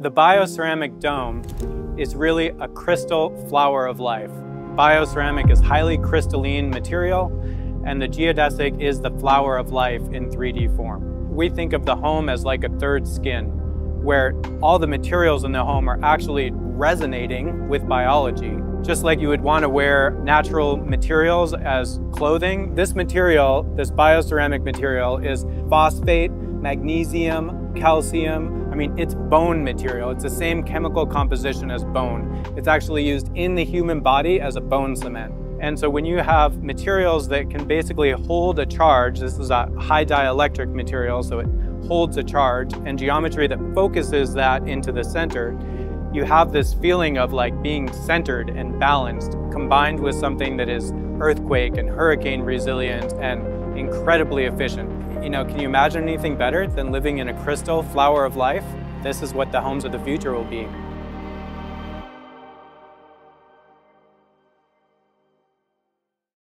The bioceramic dome is really a crystal flower of life. Bioceramic is highly crystalline material, and the geodesic is the flower of life in 3D form. We think of the home as like a third skin, where all the materials in the home are actually resonating with biology. Just like you would want to wear natural materials as clothing, this material, this bioceramic material, is phosphate, magnesium, calcium. I mean, it's bone material. It's the same chemical composition as bone. It's actually used in the human body as a bone cement. And so when you have materials that can basically hold a charge, this is a high dielectric material, so it holds a charge, and geometry that focuses that into the center, you have this feeling of like being centered and balanced, combined with something that is earthquake and hurricane resilient and incredibly efficient. You know, can you imagine anything better than living in a crystal flower of life? This is what the homes of the future will be.